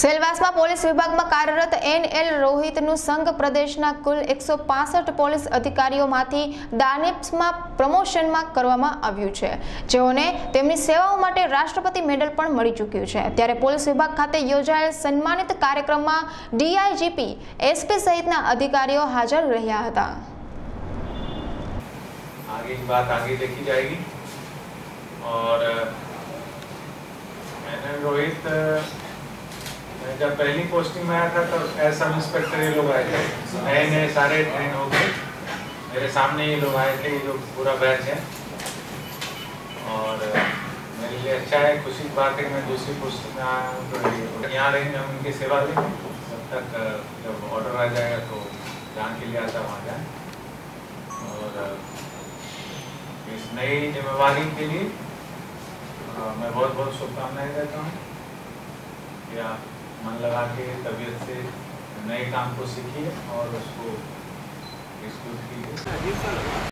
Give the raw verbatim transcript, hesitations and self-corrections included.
સેલવાસમાં police વિભાગમાં કાર્યરત N L રોહિતનું સંઘ પ્રદેશના કુલ એકસો પાસઠ પોલીસ અધિકારીઓમાંથી દાનિપ્સમાં પ્રમોશનમાં કરવામાં આવ્યું છે, જેઓને તેમની સેવાઓ માટે રાષ્ટ્રપતિ મેડલ પણ મળી ચૂક્યું છે. ત્યારે પોલીસ વિભાગ ખાતે યોજાયેલ સન્માનિત કાર્યક્રમમાં D I G P, S P સહિતના અધિકારીઓ હાજર રહ્યા હતા. आगे की बात आगे देखी जाएगी और मैंने रोहित जब पहली पोस्टिंग में आया था तब तो सब इंस्पेक्टर ये लोग आए थे, नए नए सारे ट्रेन हो गए, मेरे सामने ये लोग आए थे, ये लोग पूरा बैच है और मेरे लिए अच्छा है, खुशी की बात है. मैं दूसरी पोस्टिंग में आया हूँ तो यहाँ रही, मैं उनकी सेवा दी तब तक. जब ऑर्डर आ जाएगा तो जान के लिए आता वहाँ जाए और इस नई जिम्मेवारी के लिए मैं बहुत बहुत शुभकामनाएं देता हूँ. या मन लगा के तबीयत से नए काम को सीखिए और उसको इसको कीजिए.